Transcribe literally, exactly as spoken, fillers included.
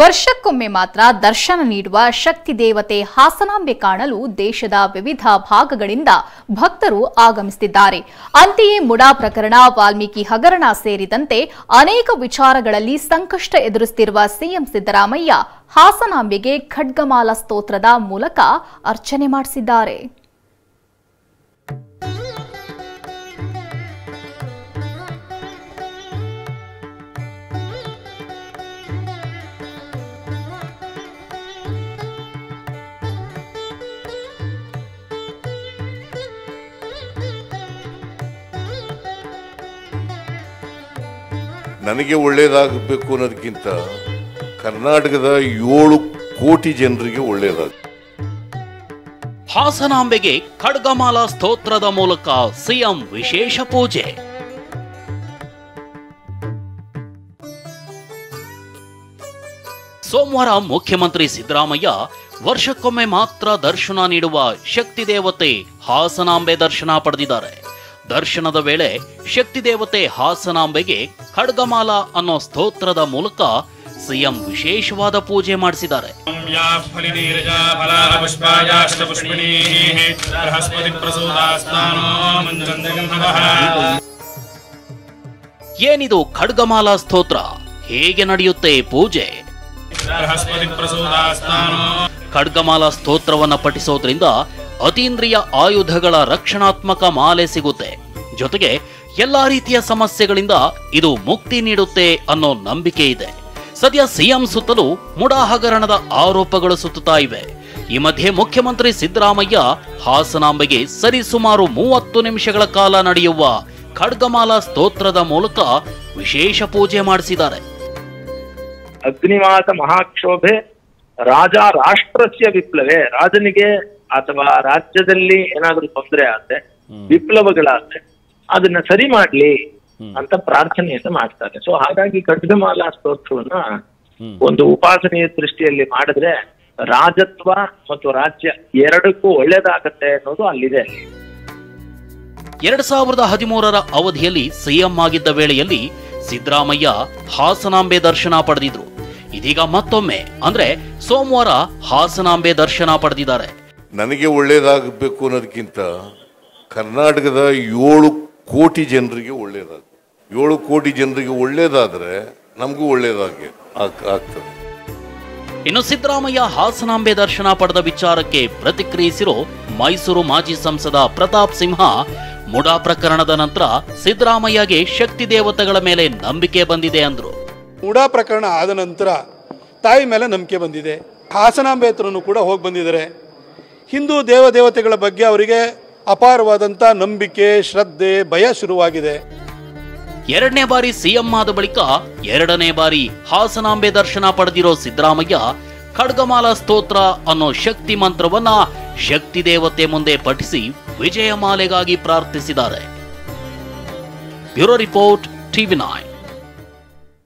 ವರ್ಷಕ್ಕೊಮ್ಮೆ ಮಾತ್ರ ದರ್ಶನ ನೀಡುವ ಶಕ್ತಿ ದೇವತೆ ಹಾಸನಾಂಬೆ ಕಾಣಲು ದೇಶದ ವಿವಿಧ ಭಾಗಗಳಿಂದ ಭಕ್ತರು ಆಗಮಿಸುತ್ತಿದ್ದಾರೆ. ಅಂತೆಯೇ ಮುಡಾ ಪ್ರಕರಣ, ವಾಲ್ಮೀಕಿ ಹಗರಣ ಸೇರಿದಂತೆ ಅನೇಕ ವಿಚಾರಗಳಲ್ಲಿ ಸಂಕಷ್ಟ ಎದುರಿಸುತ್ತಿರುವ ಸಿಎಂ ಸಿದ್ದರಾಮಯ್ಯ ಹಾಸನಾಂಬೆಗೆ ಖಡ್ಗಮಾಲಾ ಸ್ತೋತ್ರದ ಮೂಲಕ ಅರ್ಚನೆ ಮಾಡಿಸಿದ್ದಾರೆ. ನನಗೆ ಒಳ್ಳೆಯದಾಗಬೇಕು ಅನ್ನೋದಕ್ಕಿಂತ ಕರ್ನಾಟಕದ ಏಳು ಕೋಟಿ ಜನರಿಗೆ ಒಳ್ಳೆಯದಾಗಬೇಕು. ಹಾಸನಾಂಬೆಗೆ ಖಡ್ಗಮಾಲಾ ಸ್ತೋತ್ರದ ಮೂಲಕ ಸಿಎಂ ವಿಶೇಷ ಪೂಜೆ. ಸೋಮವಾರ ಮುಖ್ಯಮಂತ್ರಿ ಸಿದ್ದರಾಮಯ್ಯ ವರ್ಷಕ್ಕೊಮ್ಮೆ ಮಾತ್ರ ದರ್ಶನ ನೀಡುವ ಶಕ್ತಿ ದೇವತೆ ಹಾಸನಾಂಬೆ ದರ್ಶನ ಪಡೆದಿದ್ದಾರೆ. ದರ್ಶನದ ವೇಳೆ ಶಕ್ತಿ ದೇವತೆ ಹಾಸನಾಂಬೆಗೆ ಖಡ್ಗಮಾಲಾ ಅನ್ನೋ ಸ್ತೋತ್ರದ ಮೂಲಕ ಸಿಎಂ ವಿಶೇಷವಾದ ಪೂಜೆ ಮಾಡಿಸಿದ್ದಾರೆ. ಏನಿದು ಖಡ್ಗಮಾಲಾ ಸ್ತೋತ್ರ? ಹೇಗೆ ನಡೆಯುತ್ತೆ ಪೂಜೆ? ಖಡ್ಗಮಾಲಾ ಸ್ತೋತ್ರವನ್ನು ಪಠಿಸೋದ್ರಿಂದ ಅತೀಂದ್ರಿಯ ಆಯುಧಗಳ ರಕ್ಷಣಾತ್ಮಕ ಮಾಲೆ ಸಿಗುತ್ತೆ. ಜೊತೆಗೆ ಎಲ್ಲಾ ರೀತಿಯ ಸಮಸ್ಯೆಗಳಿಂದ ಇದು ಮುಕ್ತಿ ನೀಡುತ್ತೆ ಅನ್ನೋ ನಂಬಿಕೆ ಇದೆ. ಸದ್ಯ ಸಿಎಂ ಸುತ್ತಲೂ ಮುಡಾ ಹಗರಣದ ಆರೋಪಗಳು ಸುತ್ತುತ್ತಾ ಇವೆ. ಈ ಮಧ್ಯೆ ಮುಖ್ಯಮಂತ್ರಿ ಸಿದ್ದರಾಮಯ್ಯ ಹಾಸನಾಂಬೆಗೆ ಸರಿಸುಮಾರು ಮೂವತ್ತು ನಿಮಿಷಗಳ ಕಾಲ ನಡೆಯುವ ಖಡ್ಗಮಾಲಾ ಸ್ತೋತ್ರದ ಮೂಲಕ ವಿಶೇಷ ಪೂಜೆ ಮಾಡಿಸಿದ್ದಾರೆ. ಅಗ್ನಿವಾತ ಮಹಾಕ್ಷೋಭೆ ರಾಜ ರಾಷ್ಟ್ರಸ್ಯ ವಿಪ್ಲವೇ, ರಾಜನಿಗೆ ಅಥವಾ ರಾಜ್ಯದಲ್ಲಿ ಏನಾದ್ರೂ ತೊಂದರೆ ಆದ್ರೆ ವಿಪ್ಲವಗಳಾದ್ರೆ ಅದನ್ನ ಸರಿ ಮಾಡ್ಲಿ ಅಂತ ಪ್ರಾರ್ಥನೆಯನ್ನ ಮಾಡ್ತಾರೆ. ಸೊ ಹಾಗಾಗಿ ಖಡ್ಗಮಾಲಾ ಸ್ತೋತ್ರವನ್ನ ಒಂದು ಉಪಾಸನೆಯ ದೃಷ್ಟಿಯಲ್ಲಿ ಮಾಡಿದ್ರೆ ರಾಜತ್ವ ಮತ್ತು ರಾಜ್ಯ ಎರಡಕ್ಕೂ ಒಳ್ಳೇದಾಗತ್ತೆ ಅನ್ನೋದು ಅಲ್ಲಿದೆ. ಎರಡ್ ಸಾವಿರದ ಹದಿಮೂರರ ಅವಧಿಯಲ್ಲಿ ಸಿಎಂ ಆಗಿದ್ದ ವೇಳೆಯಲ್ಲಿ ಸಿದ್ದರಾಮಯ್ಯ ಹಾಸನಾಂಬೆ ದರ್ಶನ ಪಡೆದಿದ್ರು. ಇದೀಗ ಮತ್ತೊಮ್ಮೆ ಅಂದ್ರೆ ಸೋಮವಾರ ಹಾಸನಾಂಬೆ ದರ್ಶನ ಪಡೆದಿದ್ದಾರೆ. ನನಗೆ ಒಳ್ಳೆಯದಾಗಬೇಕು ಅನ್ನೋದಕ್ಕಿಂತ ಕರ್ನಾಟಕದ ಏಳು ಕೋಟಿ ಜನರಿಗೆ ಒಳ್ಳೆಯದಾಗ ಏಳು ಕೋಟಿ ಜನರಿಗೆ ಒಳ್ಳೆಯದಾದರೆ ನಮಗೂ ಒಳ್ಳೆಯದಾಗಿ ಆಗ್ತದೆ. ಇನ್ನು ಸಿದ್ದರಾಮಯ್ಯ ಹಾಸನಾಂಬೆ ದರ್ಶನ ಪಡೆದ ವಿಚಾರಕ್ಕೆ ಪ್ರತಿಕ್ರಿಯಿಸಿರೋ ಮೈಸೂರು ಮಾಜಿ ಸಂಸದ ಪ್ರತಾಪ್ ಸಿಂಹ, ಮುಡಾ ಪ್ರಕರಣದ ನಂತರ ಸಿದ್ದರಾಮಯ್ಯಗೆ ಶಕ್ತಿ ದೇವತೆಗಳ ಮೇಲೆ ನಂಬಿಕೆ ಬಂದಿದೆ ಅಂದ್ರು. ಮುಡಾ ಪ್ರಕರಣ ಆದ ನಂತರ ತಾಯಿ ಮೇಲೆ ನಂಬಿಕೆ ಬಂದಿದೆ, ಹಾಸನಾಂಬೆ ಹತ್ರನೂ ಕೂಡ ಹೋಗಿ ಬಂದಿದ್ದಾರೆ. ಹಿಂದೂ ದೇವ ದೇವತೆಗಳ ಬಗ್ಗೆ ಅವರಿಗೆ ಅಪಾರವಾದಂಥ ನಂಬಿಕೆ, ಶ್ರದ್ಧೆ, ಭಯ ಶುರುವಾಗಿದೆ. ಎರಡನೇ ಬಾರಿ ಸಿಎಂ ಆದ ಬಳಿಕ ಎರಡನೇ ಬಾರಿ ಹಾಸನಾಂಬೆ ದರ್ಶನ ಪಡೆದಿರೋ ಸಿದ್ದರಾಮಯ್ಯ ಖಡ್ಗಮಾಲಾ ಸ್ತೋತ್ರ ಅನ್ನೋ ಶಕ್ತಿ ಮಂತ್ರವನ್ನ ಶಕ್ತಿ ದೇವತೆ ಮುಂದೆ ಪಠಿಸಿ ವಿಜಯ ಮಾಲೆಗಾಗಿ ಪ್ರಾರ್ಥಿಸಿದ್ದಾರೆ. Bureau report TV nine.